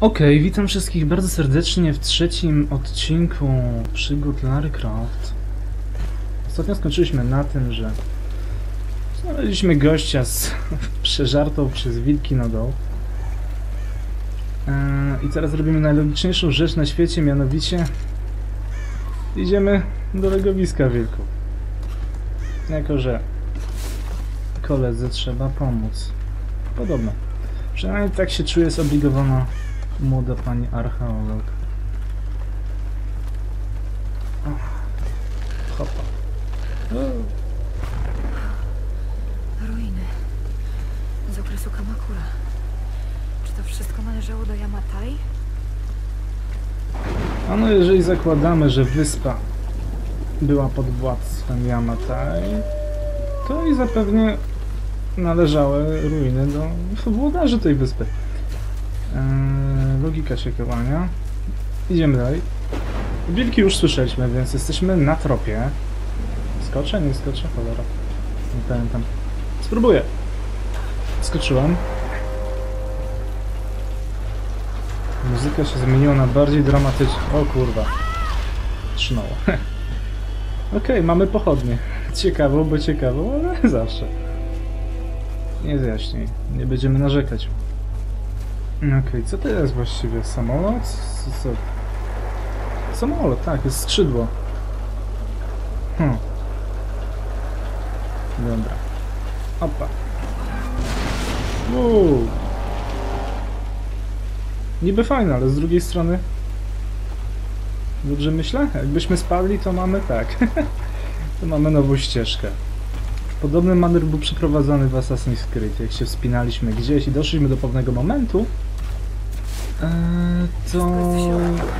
Okej, witam wszystkich bardzo serdecznie w trzecim odcinku przygód Lary Croft. Ostatnio skończyliśmy na tym, że znaleźliśmy gościa z przeżartą przez wilki na dół. I teraz robimy najlogiczniejszą rzecz na świecie, mianowicie idziemy do legowiska wilków. Jako że koledze trzeba pomóc. Podobno. Przynajmniej tak się czuje zobligowana młoda pani archeolog. Hopa. Ruiny z okresu Kamakura. Czy to wszystko należało do Yamatai? Ano, jeżeli zakładamy, że wyspa była pod władztwem Yamatai, to i zapewne należały ruiny do włodarzy tej wyspy. Logika siekowania. Idziemy dalej. Wilki już słyszeliśmy, więc jesteśmy na tropie. Skoczę? Nie skoczę? Cholera. Nie pamiętam. Spróbuję. Skoczyłem. Muzyka się zmieniła na bardziej dramatyczną. O kurwa. Trzymało. Okej, mamy pochodnie. Ciekawą, bo ciekawą, ale zawsze. Nie zjaśnij. Nie będziemy narzekać. Okej, co to jest właściwie? Samolot? Co? Samolot, tak, jest skrzydło. Dobra. Opa. Wow. Niby fajne, ale z drugiej strony... Dobrze myślę? Jakbyśmy spadli, to mamy tak. To mamy nową ścieżkę. Podobny manewr był przeprowadzany w Assassin's Creed. Jak się wspinaliśmy gdzieś i doszliśmy do pewnego momentu, to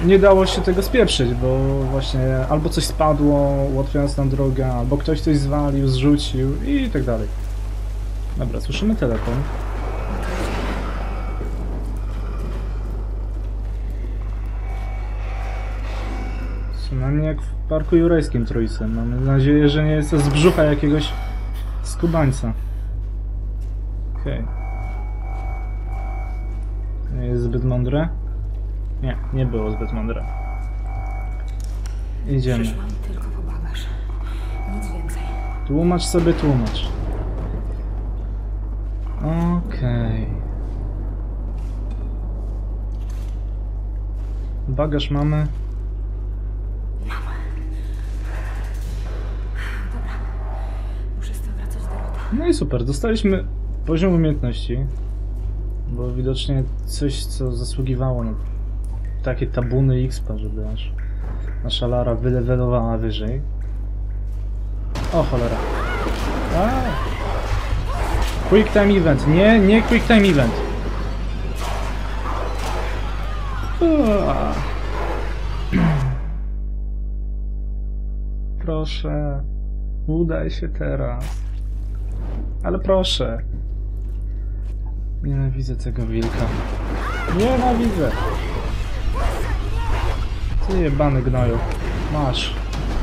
nie dało się tego spieprzyć, bo właśnie albo coś spadło, ułatwiając nam drogę, albo ktoś coś zwalił, zrzucił i tak dalej. Dobra, słyszymy telefon. Przynajmniej jak w parku jurajskim trójce. Mamy nadzieję, że nie jest to z brzucha jakiegoś skubańca. Okej. Nie jest zbyt mądre? Nie, nie było zbyt mądre. Idziemy. Tylko po bagaż. Nic więcej. Tłumacz sobie tłumacz. Okej. Bagaż mamy. No i super, dostaliśmy poziom umiejętności, bo widocznie coś, co zasługiwało na takie tabuny XP, żeby aż nasza Lara wylewelowała wyżej. O cholera. Quick time event, nie, nie quick time event. Proszę, udaj się teraz. Ale proszę. Nienawidzę tego wilka. Nienawidzę. Ty jebany gnoju. Masz.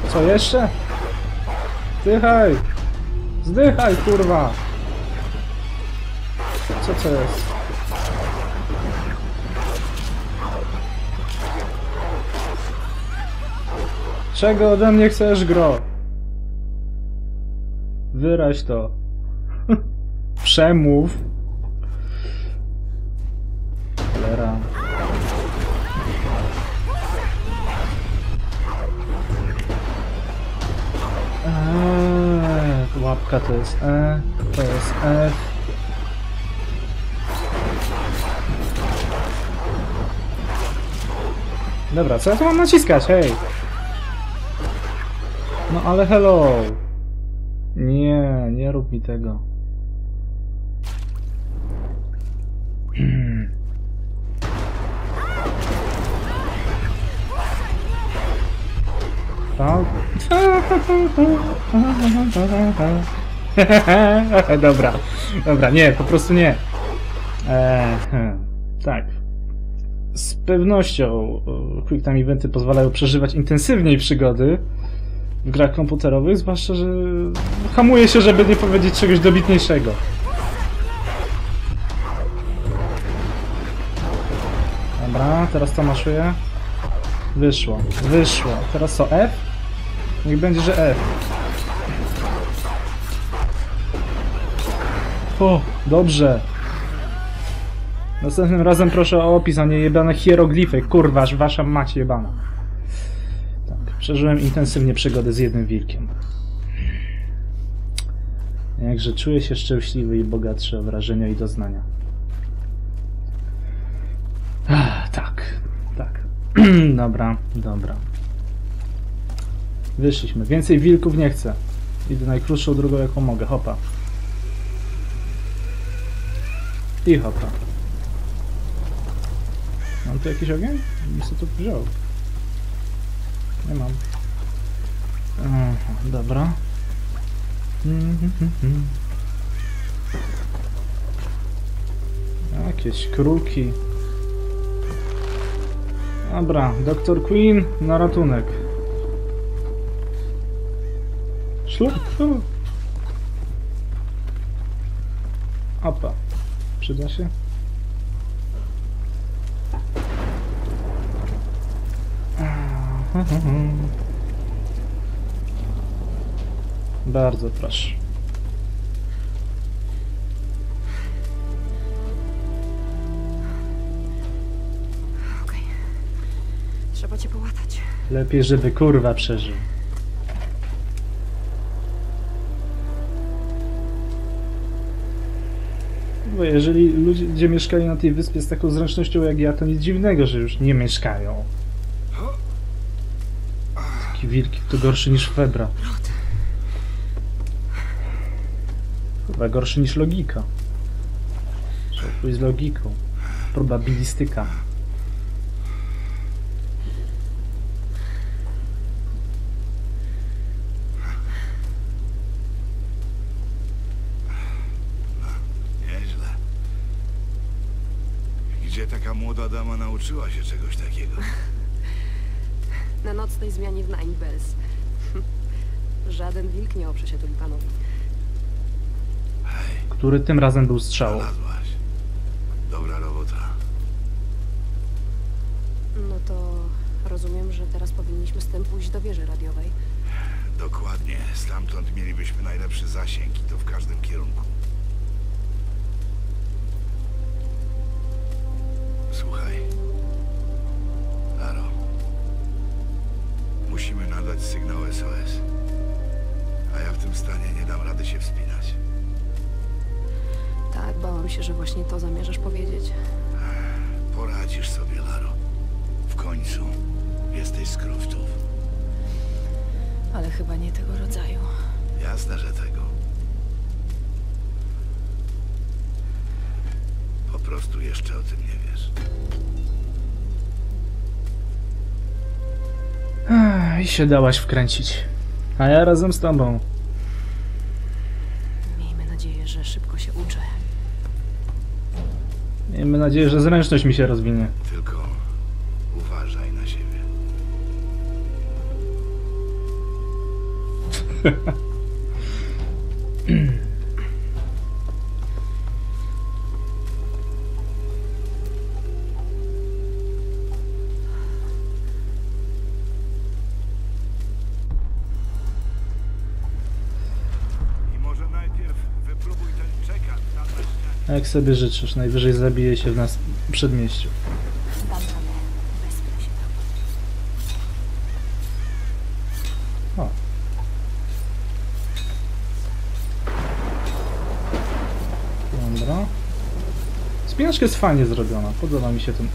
Co jeszcze? Zdychaj. Zdychaj, kurwa. Co to jest? Czego ode mnie chcesz, gro? Wyraź to. Przemów. Cholera. Łapka to jest E, to jest F. Dobra, co ja tu mam naciskać? Hej! No ale hello! Nie, nie rób mi tego. Dobra, dobra, nie, po prostu nie. Tak. Z pewnością quick time eventy pozwalają przeżywać intensywniej przygody w grach komputerowych, zwłaszcza, że hamuje się, żeby nie powiedzieć czegoś dobitniejszego. Dobra, teraz to maszuję. Wyszło, wyszło. Teraz co, F? Niech będzie, że F. O, dobrze. Następnym razem proszę o opis, a nie jebane hieroglify. Kurwa, wasza mać jebana. Tak, przeżyłem intensywnie przygodę z jednym wilkiem. Jakże czuję się szczęśliwy i bogatszy o wrażenia i doznania. Ach, tak, tak. Dobra, dobra. Wyszliśmy. Więcej wilków nie chcę. Idę najkrótszą drogą jaką mogę. Hopa. I hopa. Mam tu jakiś ogień? Nie sobie tu wziął. Nie mam. Aha, dobra. Jakieś kruki. Dobra, doktor Queen na ratunek. Szlak. Opa. Przyda się? Bardzo proszę. Okej. Trzeba cię połatać. Lepiej, żeby kurwa przeżył. Bo jeżeli ludzie mieszkali na tej wyspie z taką zręcznością jak ja, to nic dziwnego, że już nie mieszkają. Taki wilk to gorszy niż febra. Chyba gorszy niż logika. Trzeba pójść z logiką. Probabilistyka. Nieźle. Gdzie taka młoda dama nauczyła się czegoś takiego? Na nocnej zmianie w Nine Bells. Żaden wilk nie oprze się tulipanowi. Który tym razem był strzał. Dobra robota. No to rozumiem, że teraz powinniśmy z tym pójść do wieży radiowej. Dokładnie. Stamtąd mielibyśmy najlepszy zasięg i to w każdym kierunku. Słuchaj. Laro. Musimy nadać sygnał S.O.S. A ja w tym stanie nie dam rady się wspinać. Tak, bałam się, że właśnie to zamierzasz powiedzieć. Poradzisz sobie, Laro. W końcu jesteś z Croftów. Ale chyba nie tego rodzaju. Jasne, że tego. Po prostu jeszcze o tym nie wiesz. I się dałaś wkręcić. A ja razem z tobą. Miejmy nadzieję, że szybko się uczę. Miejmy nadzieję, że zręczność mi się rozwinie. Tylko uważaj na siebie. Jak sobie życzysz, najwyżej zabije się w nas w przedmieściu. O. Dobra. Spinaczka jest fajnie zrobiona. Podoba mi się ten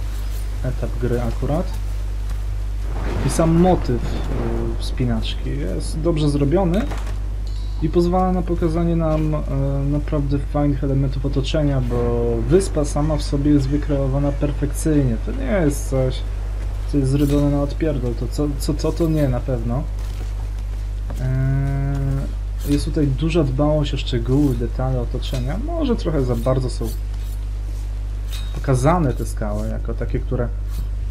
etap gry akurat. I sam motyw spinaczki jest dobrze zrobiony. I pozwala na pokazanie nam naprawdę fajnych elementów otoczenia, bo wyspa sama w sobie jest wykreowana perfekcyjnie. To nie jest coś, co jest zrobione na odpierdol. To to nie, na pewno. Jest tutaj duża dbałość o szczegóły, detale otoczenia. Może trochę za bardzo są pokazane te skały, jako takie, które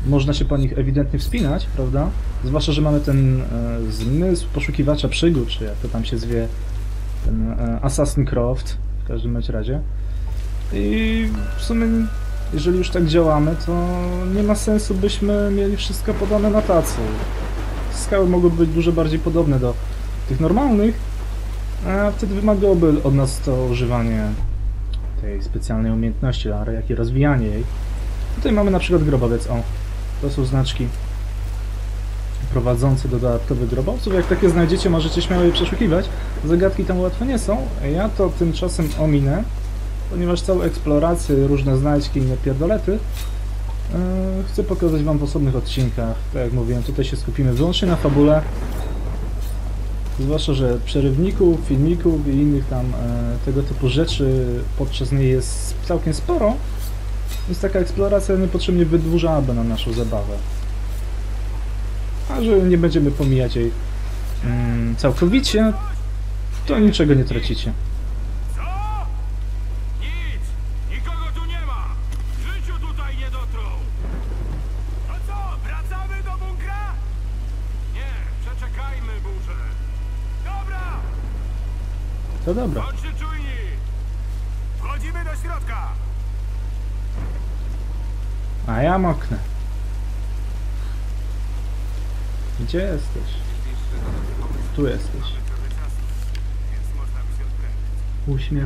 można się po nich ewidentnie wspinać, prawda? Zwłaszcza, że mamy ten zmysł poszukiwacza przygód, czy jak to tam się zwie, ten Assassin's Creed w każdym razie. I w sumie jeżeli już tak działamy, to nie ma sensu, byśmy mieli wszystko podane na tacy. Skały mogłyby być dużo bardziej podobne do tych normalnych, a wtedy wymagałoby od nas to używanie tej specjalnej umiejętności Lary, jak i rozwijanie jej. Tutaj mamy na przykład grobowiec, o, to są znaczki prowadzące do dodatkowych grobowców. Jak takie znajdziecie, możecie śmiało je przeszukiwać. Zagadki tam łatwe nie są, ja to tymczasem ominę, ponieważ całą eksplorację, różne znajdźki i inne pierdolety chcę pokazać wam w osobnych odcinkach. Tak jak mówiłem, tutaj się skupimy wyłącznie na fabule, zwłaszcza, że przerywników, filmików i innych tam tego typu rzeczy podczas niej jest całkiem sporo, więc taka eksploracja niepotrzebnie wydłużałaby nam naszą zabawę. A że nie będziemy pomijać jej całkowicie, to niczego nie tracicie. Co? Nic! Nikogo tu nie ma! W życiu tutaj nie dotrą! To co, wracamy do bunkra? Nie, przeczekajmy burzę. Dobra! To dobra. Bądźcie czujni! Wchodzimy do środka! A ja moknę. Gdzie jesteś? Tu jesteś. Uśmiech.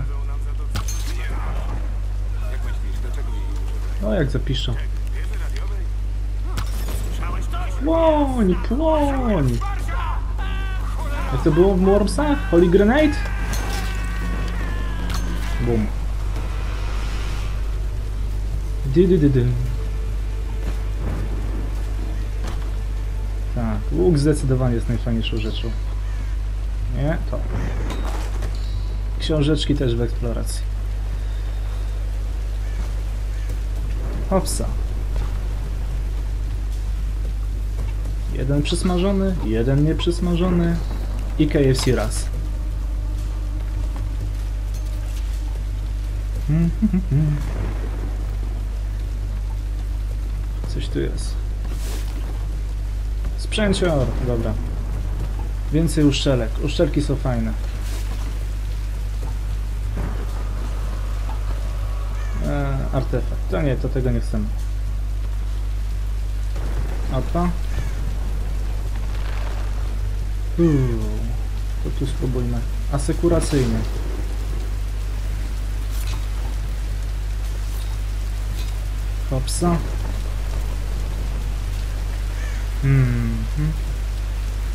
No jak zapiszą. Płoń, płoń! Jak to było w Wormsach? Holy Grenade? Bum. Dydydydym. Tak, łuk zdecydowanie jest najfajniejszą rzeczą. Nie? To. Książeczki też w eksploracji. Hopsa. Jeden przysmażony, jeden nieprzysmażony i KFC raz. Coś tu jest. Sprzęcior, dobra. Więcej uszczelek. Uszczelki są fajne. Artefakt. To nie, to tego nie chcemy. A to? To tu spróbujmy. Asekuracyjnie. Hopsa.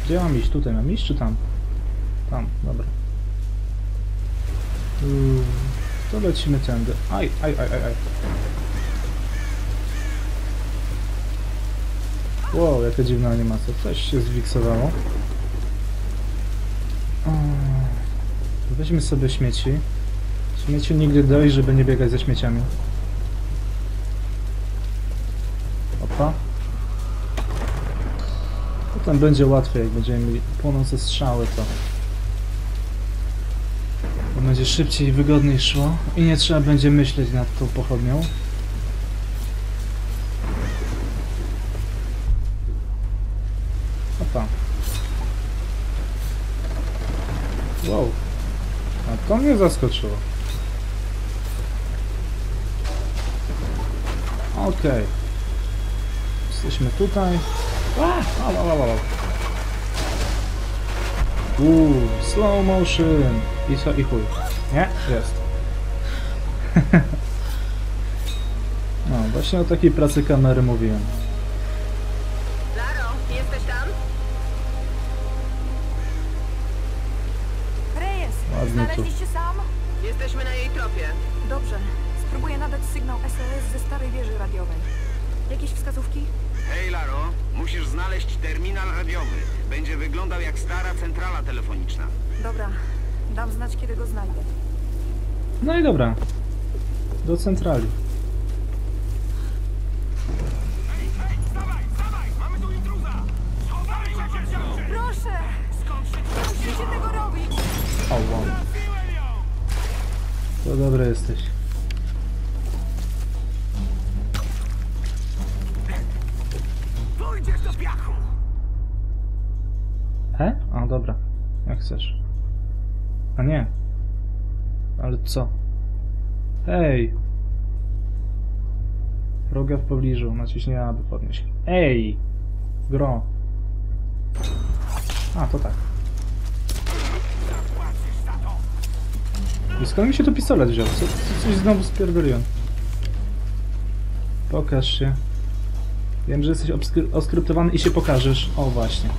Gdzie mam iść? Tutaj mam iść czy tam? Tam, dobra. To lecimy tędy. Aj. Wow, jaka dziwna animacja. Coś się zwiksowało. Weźmy sobie śmieci. Śmieci nigdy dojść, żeby nie biegać ze śmieciami. Opa. Potem będzie łatwiej, jak będziemy mieli płonące strzały, to będzie szybciej i wygodniej szło i nie trzeba będzie myśleć nad tą pochodnią. Opa. Wow. A to mnie zaskoczyło. Okej. Jesteśmy tutaj. Slow motion. I co, i chuj. Nie? Jest. No, właśnie o takiej pracy kamery mówiłem. Laro, jesteś tam? Reyes, znaleźliście sam? Jesteśmy na jej tropie. Dobrze. Spróbuję nadać sygnał S.O.S. ze starej wieży radiowej. Jakieś wskazówki? Hej Laro, musisz znaleźć terminal radiowy. Będzie wyglądał jak stara centrala telefoniczna. Dobra, dam znać, kiedy go znajdę. No i dobra. Do centrali. Hej, stawaj! Mamy tu intruza! Schowajcie się! Proszę! Skąd się musicie tego robić? O, wow. To dobra jesteś. He? A dobra, jak chcesz. A nie. Ale co? Hej! Wroga w pobliżu, naciśnij A, by podnieść. Ej! Gro! A, to tak. I skąd mi się tu pistolet wziął? Coś znowu spierdoliłem. Pokaż się. Wiem, że jesteś oskryptowany i się pokażesz. O, właśnie.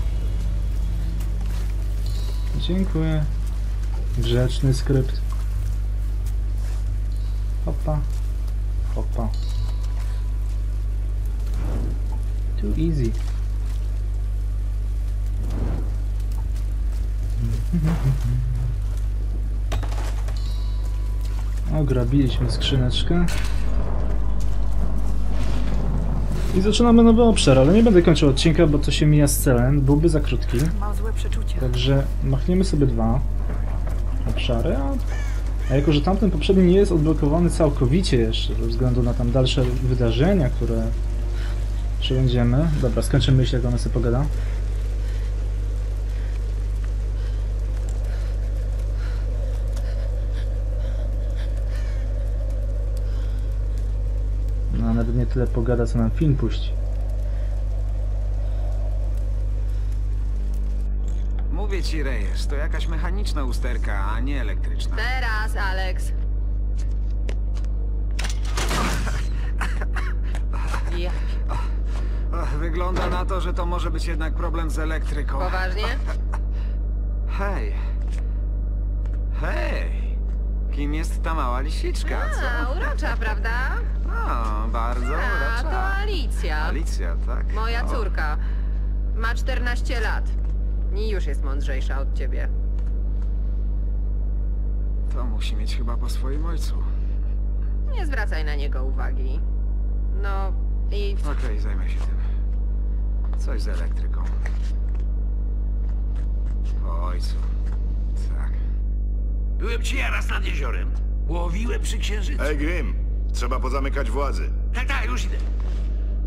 Dziękuję. Grzeczny skrypt. Hopa. Hopa. Too easy. Ograbiliśmy skrzyneczkę. I zaczynamy nowy obszar, ale nie będę kończył odcinka, bo to się mija z celem. Byłby za krótki. Mam złe przeczucia. Także machniemy sobie dwa obszary. A jako, że tamten poprzedni nie jest odblokowany całkowicie jeszcze, ze względu na tam dalsze wydarzenia, które przebędziemy. Dobra, skończymy myśl, jak ona sobie pogada. Nawet nie tyle pogada, co nam film puści. Mówię ci, Reyes, to jakaś mechaniczna usterka, a nie elektryczna. Teraz, Alex. Ja. Wygląda na to, że to może być jednak problem z elektryką. Poważnie? Hej. Hej. Kim jest ta mała lisiczka, co? A, urocza, prawda? No, bardzo urocza. A, to Alicja. Alicja, tak. Moja córka. Ma 14 lat. I już jest mądrzejsza od ciebie. To musi mieć chyba po swoim ojcu. Nie zwracaj na niego uwagi. No i... Okej, zajmę się tym. Coś z elektryką. Po ojcu. Tak. Byłem ci ja raz nad jeziorem. Łowiłem przy księżycu. Ej, Grim. Trzeba pozamykać władzy. Tak, tak, już idę.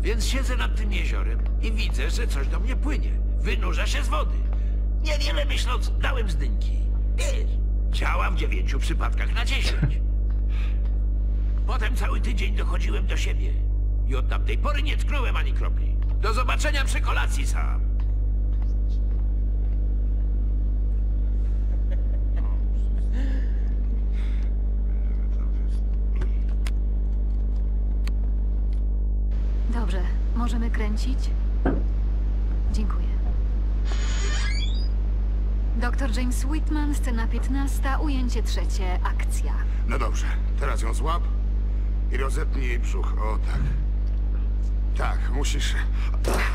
Więc siedzę nad tym jeziorem i widzę, że coś do mnie płynie. Wynurza się z wody. Niewiele myśląc, dałem z dynki. Ciała w 9 przypadkach na 10. Potem cały tydzień dochodziłem do siebie. I od tamtej pory nie tknąłem ani kropli. Do zobaczenia przy kolacji sam. Dobrze, możemy kręcić? Dziękuję. Doktor James Whitman, scena 15, ujęcie 3, akcja. No dobrze, teraz ją złap i rozetnij jej brzuch, o tak. Tak, musisz...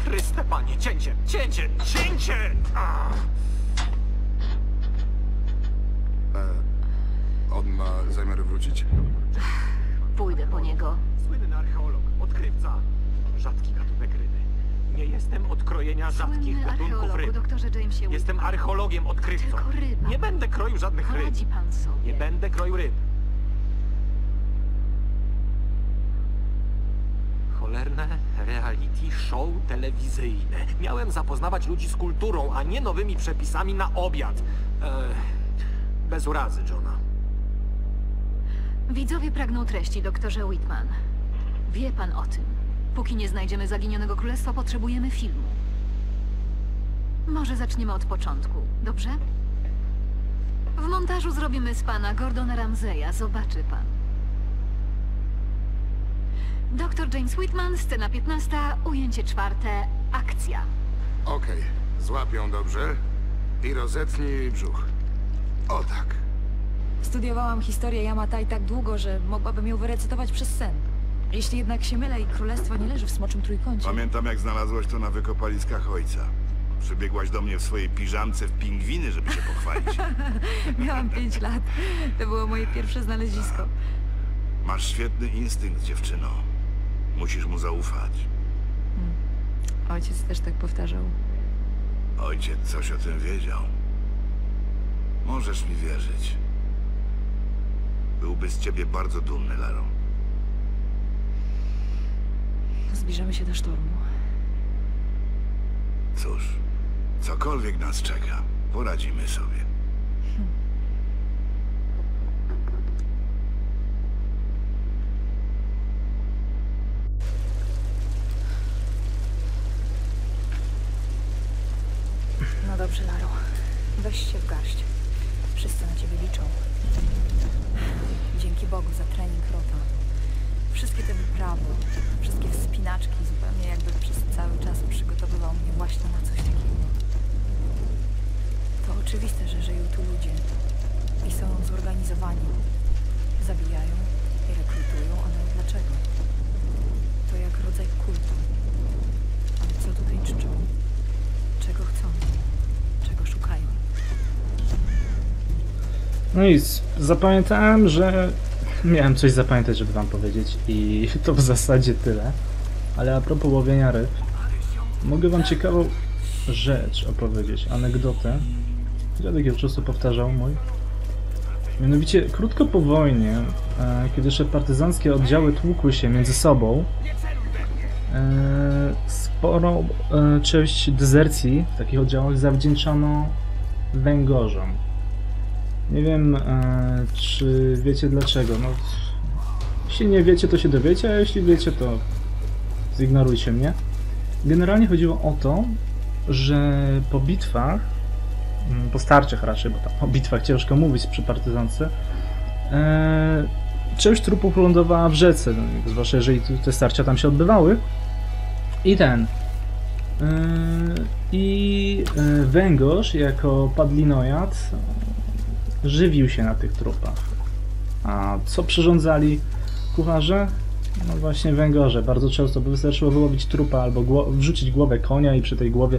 Chryste panie, cięcie, cięcie, cięcie! On ma zamiar wrócić? Pójdę po niego. Słynny archeolog, odkrywca. Rzadki gatunek ryby. Nie jestem od krojenia rzadkich gatunków ryb. Jestem archeologiem, odkrywcą. Nie będę kroił żadnych ryb. Nie będę kroił ryb. Cholerne reality show telewizyjne. Miałem zapoznawać ludzi z kulturą, a nie nowymi przepisami na obiad. Bez urazy, Johna. Widzowie pragną treści, doktorze Whitman. Wie pan o tym. Póki nie znajdziemy zaginionego królestwa, potrzebujemy filmu. Może zaczniemy od początku, dobrze? W montażu zrobimy z pana Gordona Ramsaya, zobaczy pan. Doktor James Whitman, scena 15, ujęcie 4, akcja. Okej, złap ją dobrze i rozetnij jej brzuch. O tak. Studiowałam historię Yamatai tak długo, że mogłabym ją wyrecytować przez sen. Jeśli jednak się mylę i królestwo nie leży w smoczym trójkącie... Pamiętam, jak znalazłaś to na wykopaliskach ojca. Przybiegłaś do mnie w swojej piżamce w pingwiny, żeby się pochwalić. Miałam 5 lat. To było moje pierwsze znalezisko. Masz świetny instynkt, dziewczyno. Musisz mu zaufać. Ojciec też tak powtarzał. Ojciec coś o tym wiedział. Możesz mi wierzyć. Byłby z ciebie bardzo dumny, Laro. Zbliżamy się do sztormu. Cóż, cokolwiek nas czeka, poradzimy sobie. dobrze, Laro. Weź się w garść. Wszyscy na ciebie liczą. Dzięki Bogu za trening Rota. Wszystkie te wyprawy, wszystkie wspinaczki, zupełnie jakby przez cały czas przygotowywał mnie właśnie na coś takiego. To oczywiste, że żyją tu ludzie i są zorganizowani. Zabijają i rekrutują, ale dlaczego? To jak rodzaj kultu. Ale co tutaj czczą? Czego chcą? Czego szukają? No i zapamiętałem, że miałem coś zapamiętać, żeby wam powiedzieć i to w zasadzie tyle. Ale a propos łowienia ryb, mogę wam ciekawą rzecz opowiedzieć, anegdotę. Dziadek ją często powtarzał mój. Mianowicie, krótko po wojnie, kiedy jeszcze partyzanckie oddziały tłukły się między sobą, sporą część dezercji w takich oddziałach zawdzięczano węgorzom. Nie wiem, czy wiecie dlaczego. No, jeśli nie wiecie, to się dowiecie, a jeśli wiecie, to zignorujcie mnie. Generalnie chodziło o to, że po bitwach, po starciach raczej, bo tam o bitwach ciężko mówić przy partyzance, część trupów lądowała w rzece, no, zwłaszcza jeżeli te starcia tam się odbywały. I węgorz jako padlinojad żywił się na tych trupach. A co przyrządzali kucharze? No właśnie węgorze. Bardzo często by wystarczyło wyłowić trupa albo wrzucić głowę konia i przy tej głowie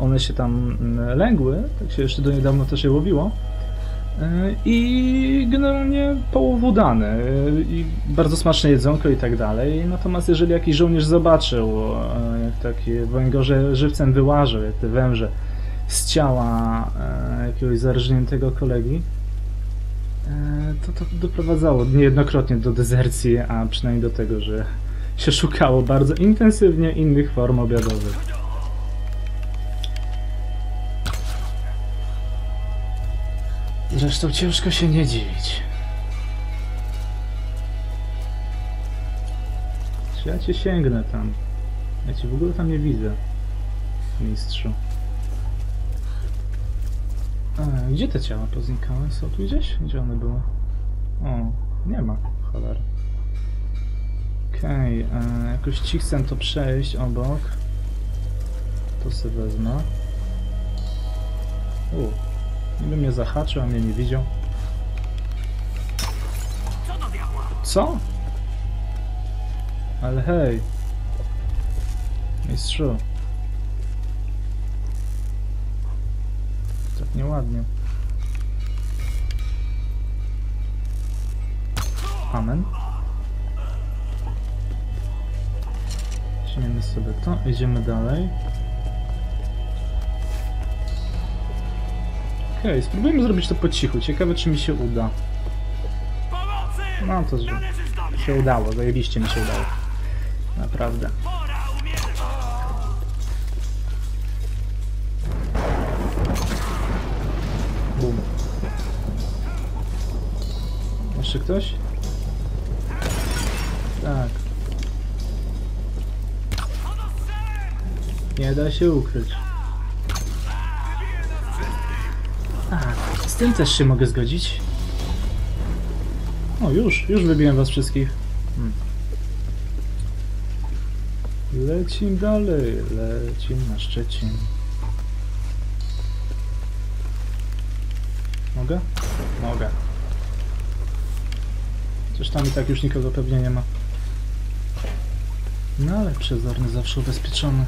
one się tam lęgły. Tak się jeszcze do niedawna też je łowiło. I generalnie połowudane. I bardzo smaczne jedzonko i tak dalej. Natomiast jeżeli jakiś żołnierz zobaczył, jak takie węgorze żywcem wyłażą, jak te węże z ciała jakiegoś zarżniętego kolegi, to doprowadzało niejednokrotnie do dezercji, a przynajmniej do tego, że się szukało bardzo intensywnie innych form obiadowych. Zresztą ciężko się nie dziwić. Czy ja cię sięgnę tam? Ja cię w ogóle tam nie widzę, mistrzu. A, gdzie te ciała poznikały? Są tu gdzieś? Gdzie one były? O, nie ma. Cholera. Okej, jakoś ci chcę to przejść obok. To sobie wezmę. Niby mnie zahaczył, a mnie nie widział. Co? Ale hej. Mistrzu. Tak nieładnie. Amen. Weźmiemy sobie to, idziemy dalej. Okej, spróbujmy zrobić to po cichu. Ciekawe, czy mi się uda. No to się udało, zajebiście mi się udało. Naprawdę. Bum. Jeszcze ktoś? Tak. Nie da się ukryć. Z tym też się mogę zgodzić. O, już wybiłem was wszystkich. Lecimy dalej, lecimy na Szczecin. Mogę? Mogę. Chociaż tam i tak już nikogo pewnie nie ma. No ale przezorny zawsze ubezpieczony.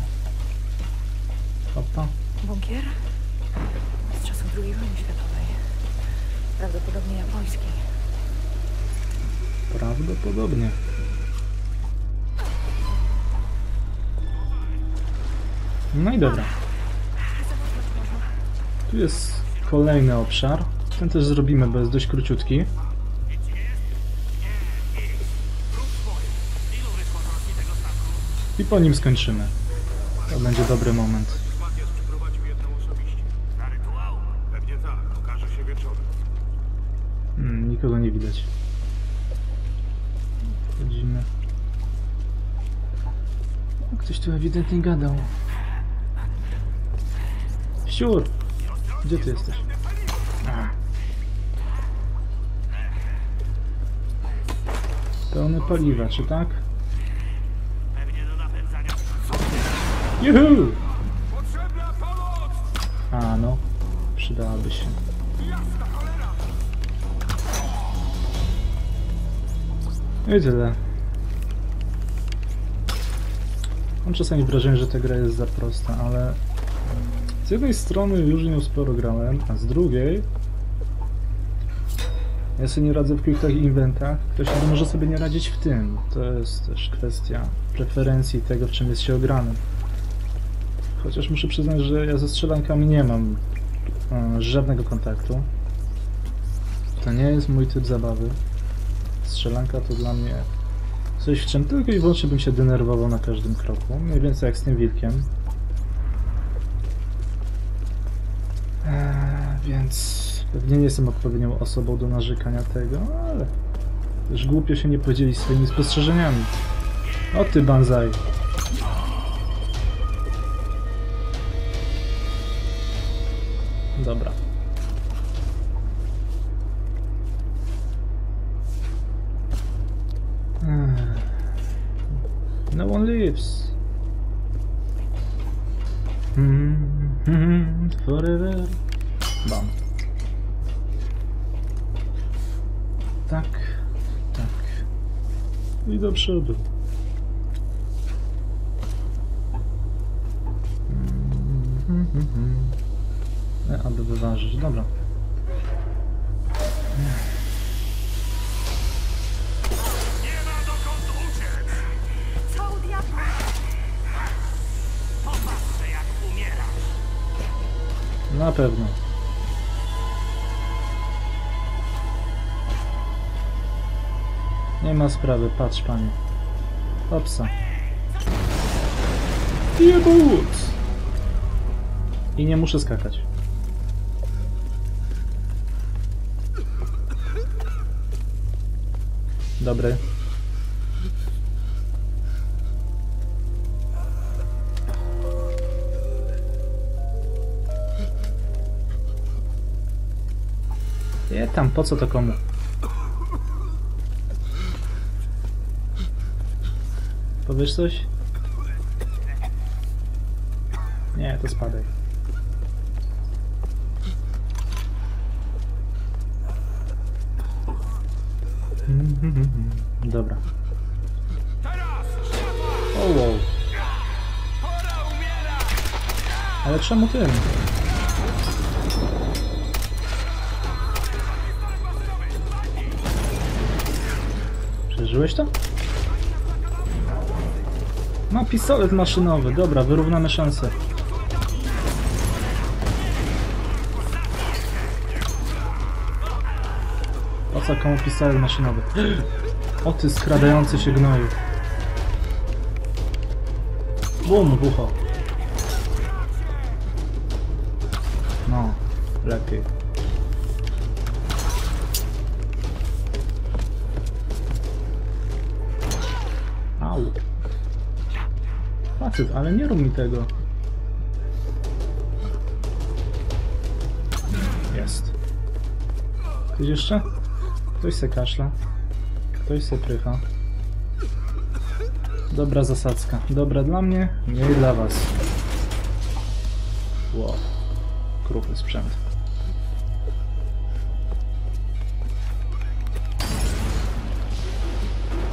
Hopa. Bunkier? Z czasów II wojny światowej. Prawdopodobnie japoński. Prawdopodobnie. No i dobra. Tu jest kolejny obszar. Ten też zrobimy, bo jest dość króciutki. I po nim skończymy. To będzie dobry moment. Nikogo nie widać. Chodzimy. Ktoś tu ewidentnie gadał. Siur! Gdzie ty jesteś? Pełne paliwa, czy tak? Juhu! A no, przydałaby się. No i tyle. Mam czasami wrażenie, że ta gra jest za prosta, ale z jednej strony już nią sporo grałem, a z drugiej ja sobie nie radzę w kilku takich inwentach, ktoś może sobie nie radzić w tym. To jest też kwestia preferencji tego, w czym jest się ograny. Chociaż muszę przyznać, że ja ze strzelankami nie mam żadnego kontaktu. To nie jest mój typ zabawy. Strzelanka to dla mnie coś, w czym tylko i wyłącznie bym się denerwował na każdym kroku. Mniej więcej jak z tym wilkiem. Więc pewnie nie jestem odpowiednią osobą do narzekania tego, ale też głupio się nie podzielić swoimi spostrzeżeniami. O ty, banzai! Dobra. No one lives. Forever. Bam. Tak, tak. I do przodu. Aby wyważyć, dobra. Na pewno. Nie ma sprawy, patrz panie. Opsa. I nie muszę skakać. Dobry. Je tam, po co to komu? Powiesz coś? Nie, to spadaj. Dobra. O wow. Ale czemu tym? Przeżyłeś to? Ma pistolet maszynowy. Dobra, wyrównamy szanse. Po co komu pistolet maszynowy? O ty skradający się gnoju. Bum, w ucho. No, lepiej. Au. Facet, ale nie rób mi tego. Jest. Ktoś jeszcze? Ktoś se kaszla. Ktoś se prycha. Dobra zasadzka. Dobra dla mnie, nie dla was. Wow. Kruchy sprzęt.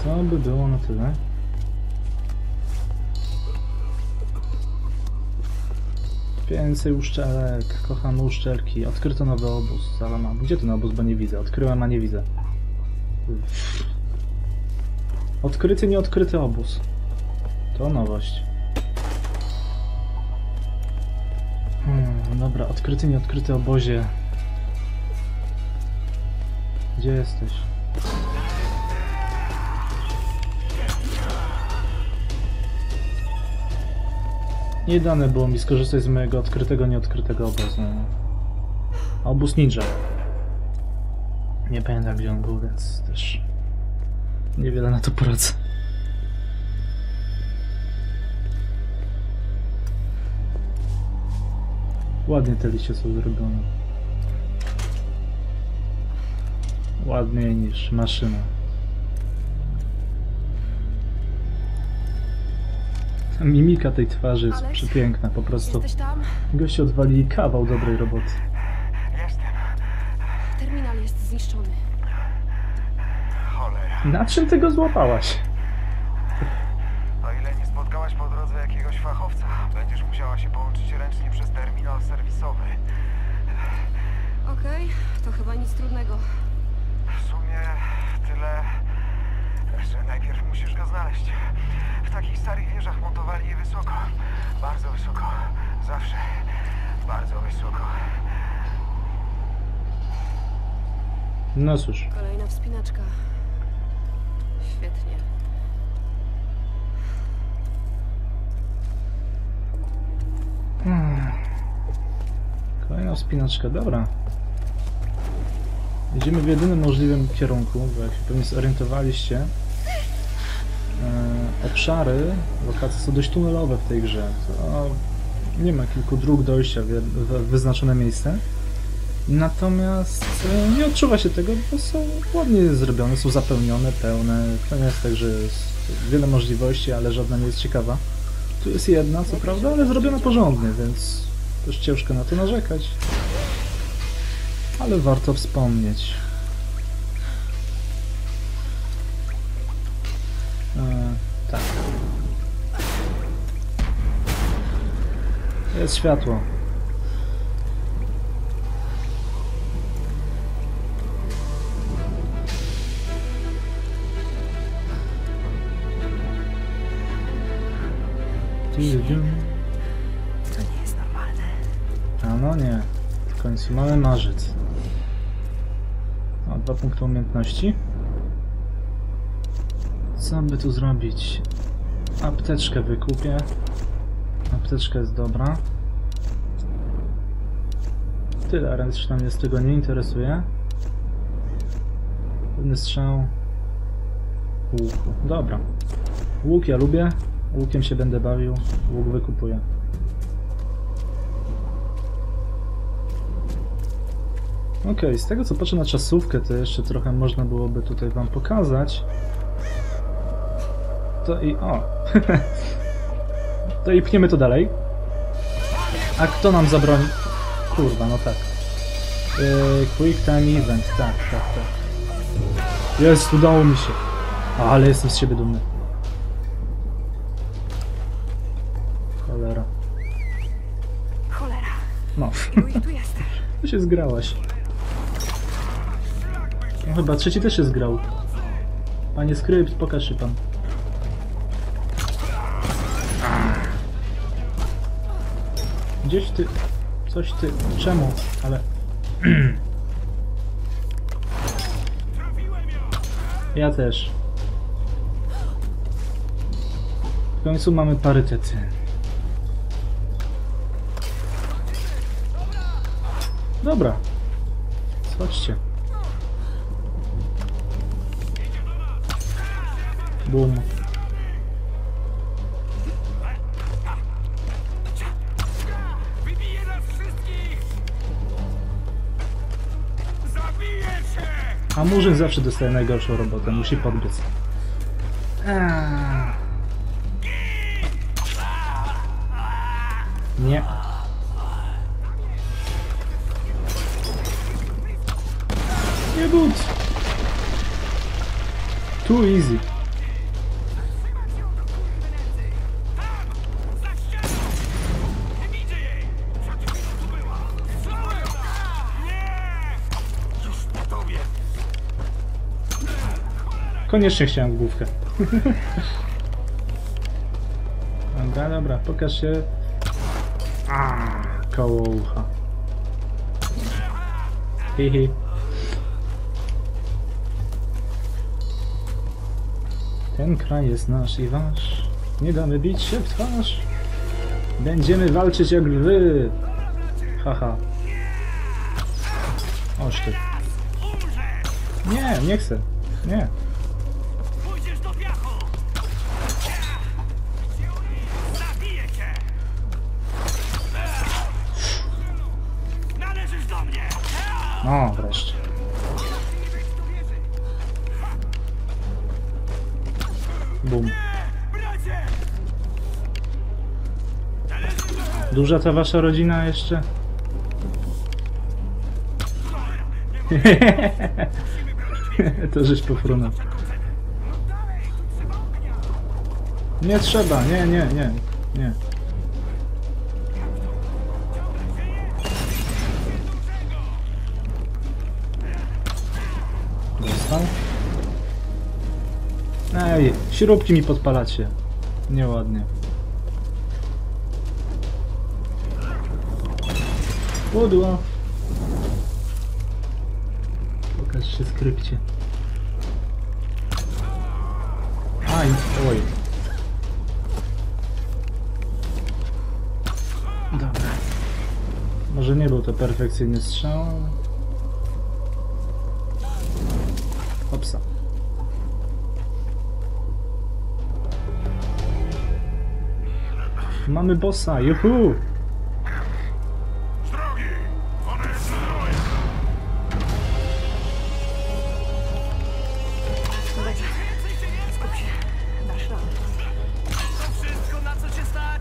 Co by było na tyle? Więcej uszczelek. Kocham uszczelki. Odkryto nowy obóz. Salama. Gdzie ten obóz? Bo nie widzę. Odkryłem, a nie widzę. Odkryty, nieodkryty obóz. To nowość. Dobra, odkryty, nieodkryty obozie. Gdzie jesteś? Nie dane było mi skorzystać z mojego odkrytego, nieodkrytego obozu. Obóz ninja. Nie pamiętam gdzie on był, więc też niewiele na to poradzę. Ładnie te liście są zrobione. Ładniej niż maszyna. Ta mimika tej twarzy jest przepiękna, po prostu. Goście odwalili kawał dobrej roboty. Jestem. Terminal jest zniszczony. Cholera. Na czym ty go złapałaś? O ile nie spotkałaś po drodze jakiegoś fachowca, będziesz musiała się połączyć ręcznie przez terminal serwisowy. Okej, to chyba nic trudnego. W sumie tyle, że najpierw musisz go znaleźć. W takich starych wieżach montowali je wysoko. Bardzo wysoko. Zawsze bardzo wysoko. No cóż. Kolejna wspinaczka. Świetnie. Kolejna wspinaczka, dobra. Jedziemy w jedynym możliwym kierunku, bo jak się pewnie zorientowaliście, obszary, lokacje są dość tunelowe w tej grze. To nie ma kilku dróg dojścia w wyznaczone miejsce. Natomiast nie odczuwa się tego, bo są ładnie zrobione, są zapełnione, pełne. To nie jest tak, że jest wiele możliwości, ale żadna nie jest ciekawa. Tu jest jedna, co prawda, ale zrobiona porządnie, więc też ciężko na to narzekać. Ale warto wspomnieć. Tak. Jest światło. To nie jest normalne. A no nie. W końcu mamy marzec. O, 2 punkty umiejętności. Co by tu zrobić? Apteczkę wykupię. Apteczka jest dobra. Tyle, a ręcz mnie z tego nie interesuje. Pewny strzał łuku. Dobra. Łuk ja lubię. Łukiem się będę bawił. Łuk wykupuję. Okej, z tego co patrzę na czasówkę, to jeszcze trochę można byłoby tutaj wam pokazać. To i... o! To i pchniemy to dalej. A kto nam zabroni? Kurwa, no tak. Quick time event, tak. Jest, udało mi się. Ale jestem z siebie dumny. Cholera. No. Tu się zgrałaś. No chyba trzeci też się zgrał. Panie skrypt, pokaż się pan. Gdzieś ty... coś ty... czemu? Ale... Ja też. W końcu mamy parytety. Dobra. Chodźcie. Bum. Wybije nas wszystkich! Zabije się! A Murzyn zawsze dostaje najgorszą robotę, musi podbiec. Nie. Nie budź! Too easy. Koniecznie chciałem w główkę. Dobra, dobra, pokaż się. Koło ucha. Hihi. Ten kraj jest nasz i wasz. Nie damy bić się w twarz. Będziemy walczyć jak lwy. Haha. Oż ty. Nie, nie chcę. Nie. O, wreszcie. Bum. Duża ta wasza rodzina jeszcze? To żeś pofrunął. Nie trzeba, nie. Dostał? Ej, śrubki mi podpalacie. Nieładnie. Pudło. Pokaż się, skrypcie. Aj, oj. Dobra. Może nie był to perfekcyjny strzał. Hopsa. Mamy bossa, juhu!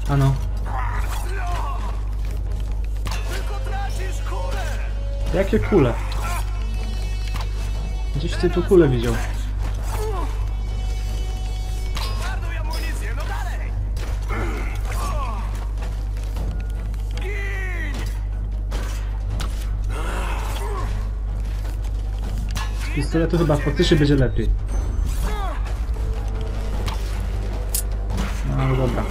Ano. Jakie kule? Gdzieś ty tu kulę widział. Z pistoletu chyba faktycznie będzie lepiej. No dobra.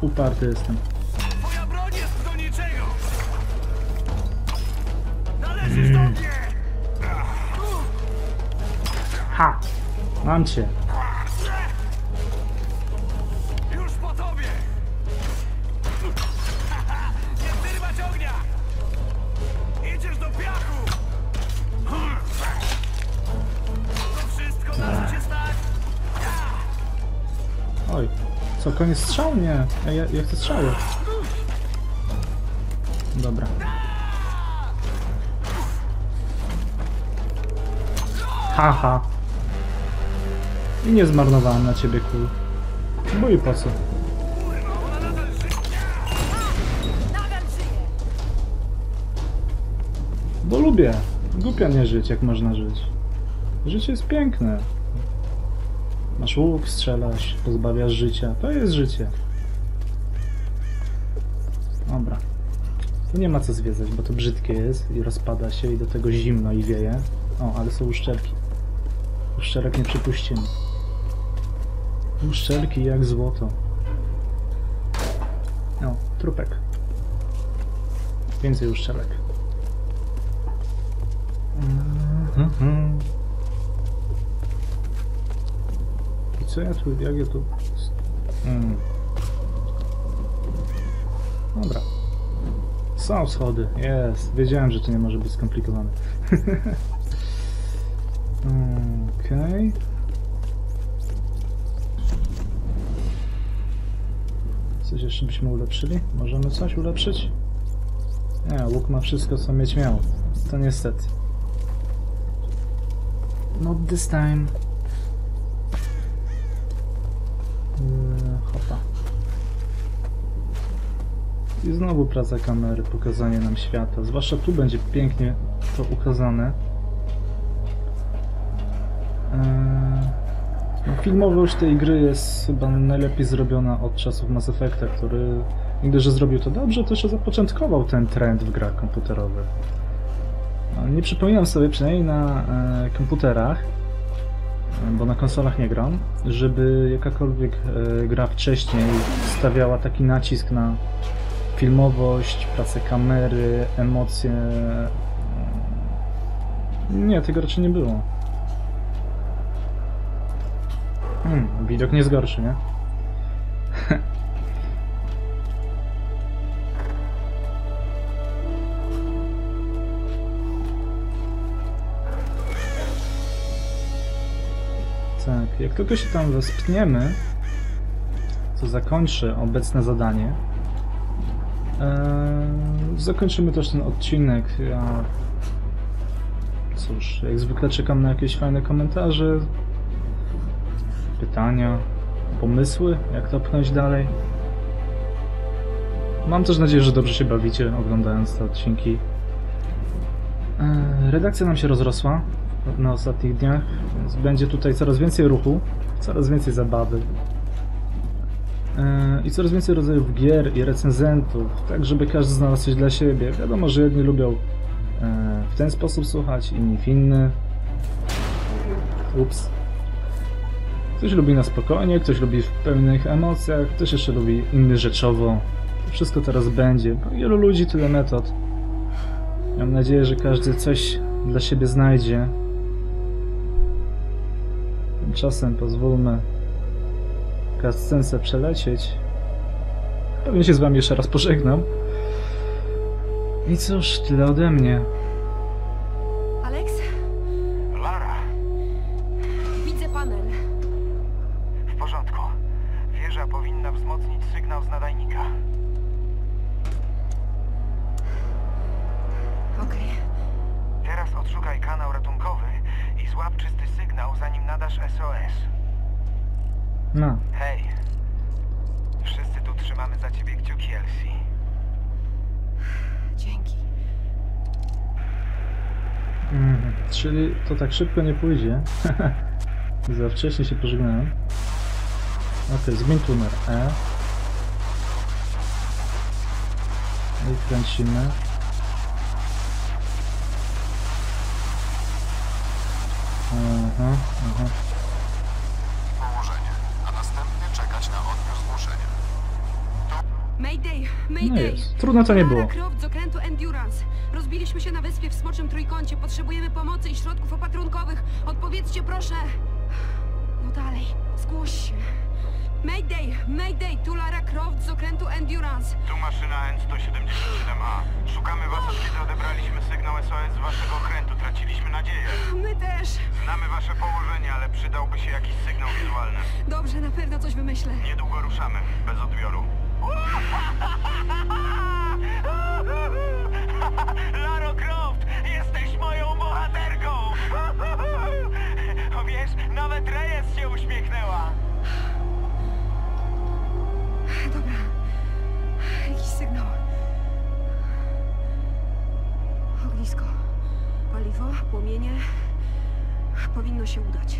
Uparty jestem. Twoja broń jest do niczego! Należysz do mnie! Ha! Mam cię! Już po tobie! Nie wyrwać ognia! Idziesz do piachu! To wszystko może się stać! Oj! To koniec strzał? Nie. Ja chcę strzały. Dobra. Haha. I nie zmarnowałem na ciebie kul. Bo i po co? Bo lubię. Głupio nie żyć, jak można żyć. Życie jest piękne. Masz łuk, strzelasz, pozbawiasz życia. To jest życie. Dobra. Tu nie ma co zwiedzać, bo to brzydkie jest i rozpada się i do tego zimno i wieje. O, ale są uszczelki. Uszczelek nie przypuścimy. Uszczelki jak złoto. O, trupek. Więcej uszczelek. Co ja tu, jak ja tu... Dobra. Są schody, jest. Wiedziałem, że to nie może być skomplikowane. Okej. Coś jeszcze byśmy ulepszyli? Możemy coś ulepszyć? Nie, łuk ma wszystko, co mieć miał. To niestety. Not this time. Hopa. I znowu praca kamery, pokazanie nam świata. Zwłaszcza tu będzie pięknie to ukazane. No, filmowość tej gry jest chyba najlepiej zrobiona od czasów Mass Effecta, który nie dość, że zrobił to dobrze, to jeszcze zapoczątkował ten trend w grach komputerowych. No, nie przypominam sobie, przynajmniej na komputerach, bo na konsolach nie gram, żeby jakakolwiek gra wcześniej stawiała taki nacisk na filmowość, pracę kamery, emocje. Nie, tego raczej nie było. Widok nie zgorszy, nie? Tak, jak tylko się tam wespniemy, co zakończy obecne zadanie, zakończymy też ten odcinek. Ja cóż, jak zwykle czekam na jakieś fajne komentarze, pytania, pomysły, jak to pchnąć dalej. Mam też nadzieję, że dobrze się bawicie oglądając te odcinki. Redakcja nam się rozrosła na ostatnich dniach, więc będzie tutaj coraz więcej ruchu, coraz więcej zabawy i coraz więcej rodzajów gier i recenzentów, tak żeby każdy znalazł coś dla siebie. Wiadomo, że jedni lubią w ten sposób słuchać, inni w inny. Ups. Ktoś lubi na spokojnie, ktoś lubi w pełnych emocjach, ktoś jeszcze lubi inny rzeczowo. Wszystko teraz będzie. Wielu ludzi, tyle metod. Mam nadzieję, że każdy coś dla siebie znajdzie. Tymczasem pozwólmy cutscence przelecieć. Pewnie się z wami jeszcze raz pożegnam. I cóż, tyle ode mnie. Alex? Lara! Widzę panel. W porządku. Wieża powinna wzmocnić sygnał z nadajnika. Okej. Teraz odszukaj kanał ratunkowy i złap czysty sygnał, zanim nadasz SOS. No. Hej. Wszyscy tu trzymamy za ciebie kciuki, Elsie. Dzięki. Czyli to tak szybko nie pójdzie. Za wcześnie się pożegnałem. Ok, zmień tu numer E. I kręcimy. Położenie, a następnie czekać na odbiór zgłoszenia. Mayday, mayday! No trudno to nie było. Lara Croft z okrętu Endurance. Rozbiliśmy się na wyspie w Smoczym Trójkącie. Potrzebujemy pomocy i środków opatrunkowych. Odpowiedzcie proszę. No dalej, zgłoś się. Mayday, mayday! Tu Lara Croft z okrętu Endurance. Tu maszyna N177A. Szukamy was od kiedy odebraliśmy sygnał SOS z waszego okrętu. Traciliśmy nadzieję. My też. Znamy wasze położenie, ale przydałby się jakiś sygnał wizualny. Dobrze, na pewno coś wymyślę. Niedługo ruszamy, bez odbioru. Lara Croft, jesteś moją bohaterką! Wiesz, nawet Reyes się uśmiechnęła. Dobra. Jakiś sygnał. Ognisko. Paliwo, płomienie. Powinno się udać.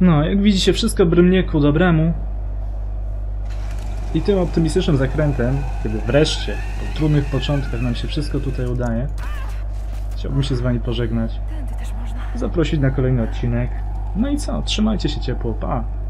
No, jak widzicie, wszystko brymnie ku dobremu. I tym optymistycznym zakrętem, kiedy wreszcie, po trudnych początkach nam się wszystko tutaj udaje, chciałbym się z wami pożegnać, zaprosić na kolejny odcinek. No i co? Trzymajcie się ciepło, pa!